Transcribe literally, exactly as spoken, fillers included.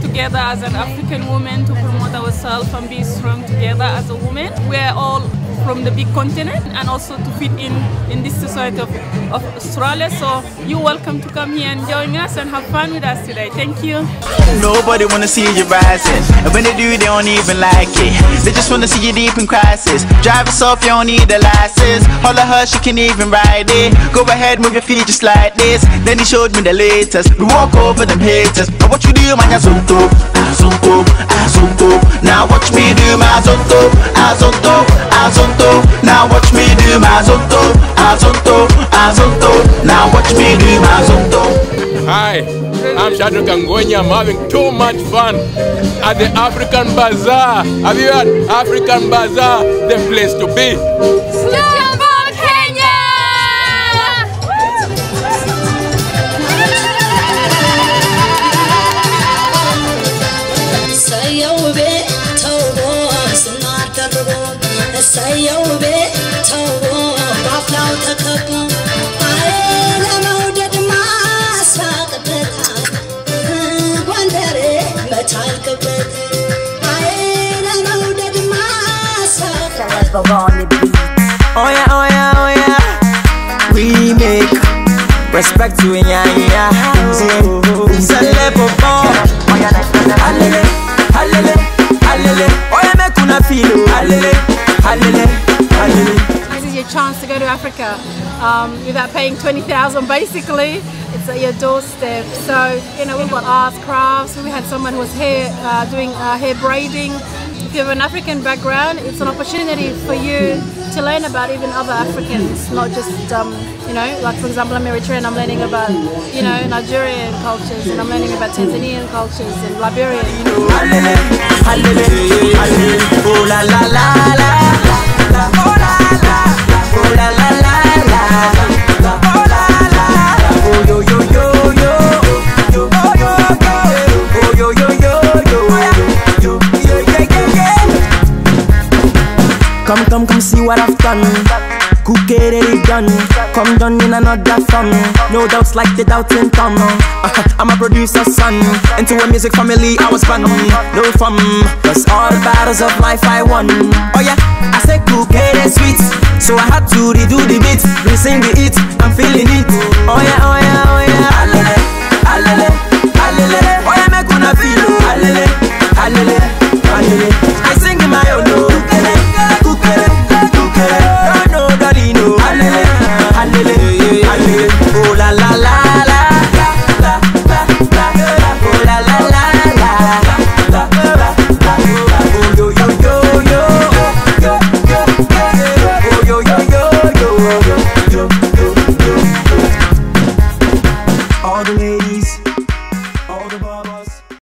Together as an African woman to promote ourselves and be strong together as a woman. We're all from the big continent and also to fit in in this society of, of Australia. So you're welcome to come here and join us and have fun with us today. Thank you. Nobody wanna see you rising, and when they do, they don't even like it. They just wanna see you deep in crisis. Drive us off, you don't need a license. Holler her, she can even ride it. Go ahead, move your feet just like this. Then he showed me the latest. We walk over them haters. But what you do, man, Azonto, Azonto, Azonto. Now watch me do my Azonto, Azonto, Azonto. Now watch me do my Azonto, Azonto, Azonto. Now watch me do my Azonto. Hi. I'm Shadrak Ngwenya. I'm having too much fun at the African Bazaar. Have you heard? African Bazaar, the place to be. Stumble, Kenya! Oh yeah, oh yeah, oh yeah. We make respect to it, yeah, yeah. Alele, alele, alele. Oh yeah, make una feel. Alele, alele, alele. This is your chance to go to Africa um, without paying twenty thousand. Basically, it's at your doorstep. So you know, we've got arts, crafts. We had someone who was hair uh, doing uh, hair braiding. If you have an African background, it's an opportunity for you to learn about even other Africans, not just, um, you know, like for example, I'm Eritrean, I'm learning about, you know, Nigerian cultures, and I'm learning about Tanzanian cultures and Liberian, you know. Oh la la la la. Come, come, come, see what I've done. Cook it, it done. Come done in another form. No doubts like the doubting Tom. Uh, I'm a producer, son. Into a music family, I was born. No fun, cause all the battles of life I won. Oh yeah, I said cook it, it's sweet. So I had to redo the beat, resing the it, I'm feeling it. Oh yeah, oh yeah, oh yeah.